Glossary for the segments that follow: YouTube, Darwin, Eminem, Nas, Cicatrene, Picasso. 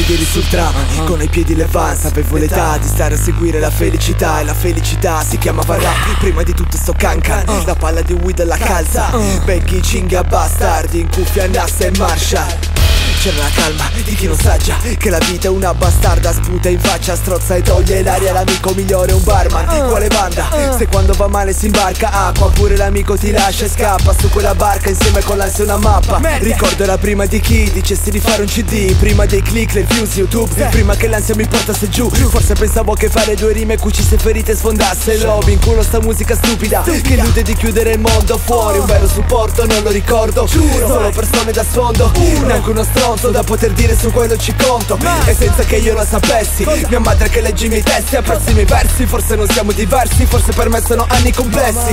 ma ieri sul tram con ai piedi l'Evans avevo l'età di stare a seguire la felicità, e la felicità si chiamava rap. Prima di tutto sto cancan, la palla di weed alla calza, becchi cinghia bastardi in cuffia, Nas e Marshall. C'era la calma di chi non sa già che la vita è una bastarda, sputa in faccia, strozza e toglie l'aria. L'amico migliore è un barman, quale banda? Se quando va male si imbarca acqua, oppure l'amico ti lascia e scappa su quella barca insieme con l'ansia una mappa. Ricordo la prima di chi dicessi di fare un CD, prima dei click, le views, YouTube, prima che l'ansia mi portasse giù. Forse pensavo che fare due rime cucisse ferite e sfondasse lobby. In culo sta musica stupida che illude di chiudere il mondo fuori. Un vero supporto non lo ricordo, giuro, solo persone da sfondo, neanche uno stronzo da poter dire su quello ci conto. E senza che io lo sapessi, mia madre che legge i miei testi, apprezzi i miei versi. Forse non siamo diversi, forse per me sono anni complessi.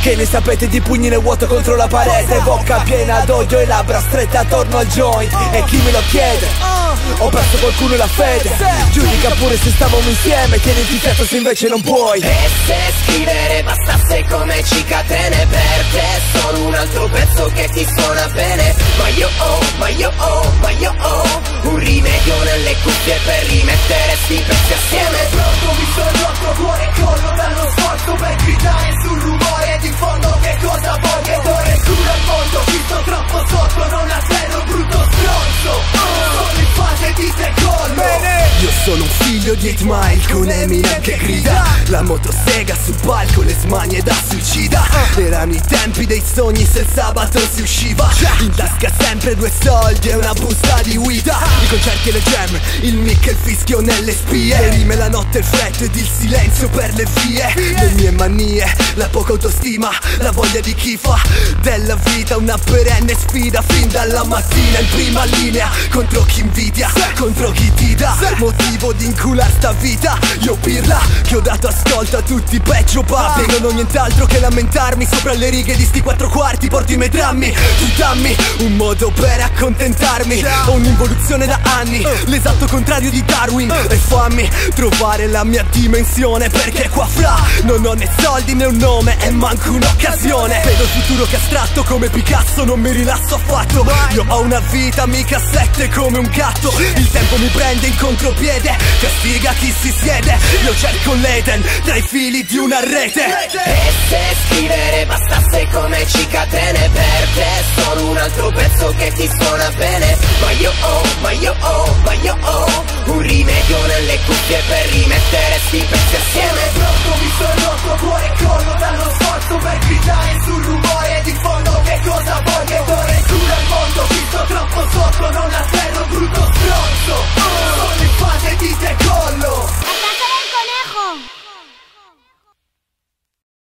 Che ne sapete di pugni nel vuoto contro la parete, bocca piena d'odio e labbra strette attorno al joint. E chi me lo chiede? Ho perso qualcuno la fede. Giudica pure se stavamo insieme, tieniti fiato se invece non puoi. E se scrivere bastasse come Cicatrene per te, solo un altro pezzo che ti suona bene. Ma io ho un rimedio nelle cuffie per rimettere sti pezzi assieme. Pronto, mi sono rotto cuore, corro dallo sforzo per gridare sul rumore di fondo. Che cosa voglio? D'ore sulla al mondo, ci sto troppo sotto, non atterro, brutto stronzo. Sono in fase di decollo. Io sono un figlio di 8 Mile con Eminem che grida, la motosega sul palco, le smanie da suicida. Erano i tempi dei sogni, se il sabato si usciva, in tasca sempre 2 soldi e una busta di guida. I concerti e le gemme, il mic e il fischio nelle spie, le rime, la notte, il freddo ed il silenzio per le vie. Le mie manie, la poca autostima, la voglia di chi fa della vita una perenne sfida. Fin dalla mattina in prima linea, contro chi invidia, contro chi ti dà motivo di inculare sta vita. Io pirla, che ho dato ascolto a tutti peggio papi, non ho nient'altro che lamentarmi sopra le righe di sti 4 quarti. Porto i miei drammi, tu dammi un modo per accontentarmi. Ho un'involuzione da anni, l'esatto contrario di Darwin, e fammi trovare la mia dimensione, perché qua fra non ho né soldi né un nome e manco un'occasione. Vedo il futuro che astratto come Picasso, non mi rilasso affatto. Io ho una vita mica 7 come un gatto, il tempo mi prende in contropiede, castiga chi si siede. Io cerco l'Eden tra i fili di una rete. E se scrivere bastasse come Cicatrene per te, solo un altro pezzo che ti suona bene. Ma io ho un rimedio nelle